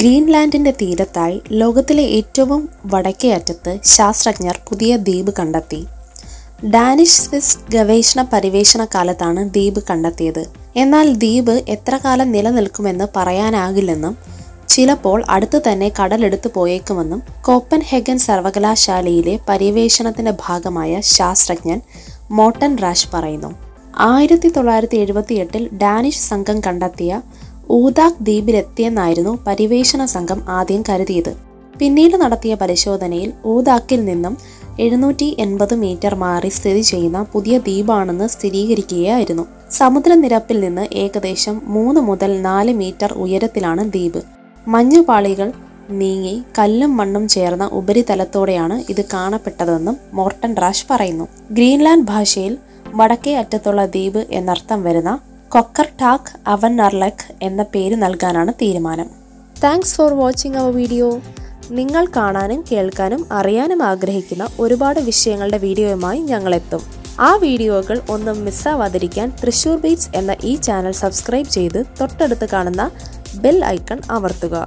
ഗ്രീൻലാൻഡിന്റെ തീരത്തായി ലോകത്തിലെ ഏറ്റവും വടക്കേ അറ്റത്ത് ശാസ്ത്രജ്ഞർ പുതിയ ദ്വീപ് കണ്ടെത്തി. ഡാനിഷ് സ്വിസ് ഗവേഷണ പരിവേഷണ കാലത്താണ് ദ്വീപ് കണ്ടെത്തിയത്. എന്നാൽ ദ്വീപ് എത്ര കാലം നിലനിൽക്കുമെന്ന് പറയാനാകില്ലെന്നും ചിലപ്പോൾ അടുത്ത് തന്നെ കടലെടുത്തു പോയേക്കുമെന്നും കോപ്പൻഹേഗൻ സർവകലാശാലയിലെ പരിവേഷണത്തിന്റെ ഭാഗമായ ശാസ്ത്രജ്ഞൻ മോട്ടൻ റാഷ് പറയുന്നു. 1978 ഡാനിഷ് സംഘം കണ്ടെത്തിയ ഊതാക് ദ്വീപിലെത്തിയെന്നായിരുന്നു പരിവേഷണ സംഘം ആദ്യം കരുതിയത്. പിന്നീട് നടത്തിയ പരിശോധനയിൽ ഊതാക്കിൽ നിന്നും 780 മീറ്റർ മാറി സ്ഥിതി ചെയ്യുന്ന പുതിയ ദ്വീപാണെന്ന് സ്ഥിരീകരിക്കുകയായിരുന്നു. സമുദ്രനിരപ്പിൽ നിന്ന് ഏകദേശം 3 മുതൽ 4 മീറ്റർ ഉയരത്തിലാണ് ദ്വീപ്. മഞ്ഞുപാളികൾ നീങ്ങി കല്ലും മണ്ണും ചേർന്ന ഉപരിതലത്തോടെയാണ് ഇത് കാണപ്പെട്ടതെന്നും മോർട്ടൻ റാഷ് പറയുന്നു. ഗ്രീൻലാൻഡ് ഭാഷയിൽ വടക്കേ അറ്റത്തുള്ള ദ്വീപ് എന്നർത്ഥം വരുന്ന കൊക്കർടാക് അവൻ നർലക് എന്ന പേര് നൽകാനാണ് തീരുമാനം. Thanks for watching our video. നിങ്ങൾ കാണാനും കേൾക്കാനും അറിയാനും ആഗ്രഹിക്കുന്ന ഒരുപാട് വിഷയങ്ങളുടെ വീഡിയോയുമായി ഞങ്ങളെത്തും. ആ വീഡിയോകൾ ഒന്നും മിസ്സാവാതിരിക്കാൻ തൃശ്ശൂർ ബീറ്റ്സ് എന്ന ഈ ചാനൽ സബ്സ്ക്രൈബ് ചെയ്ത് തൊട്ടടുത്ത് കാണുന്ന ബെൽ ഐക്കൺ അമർത്തുക.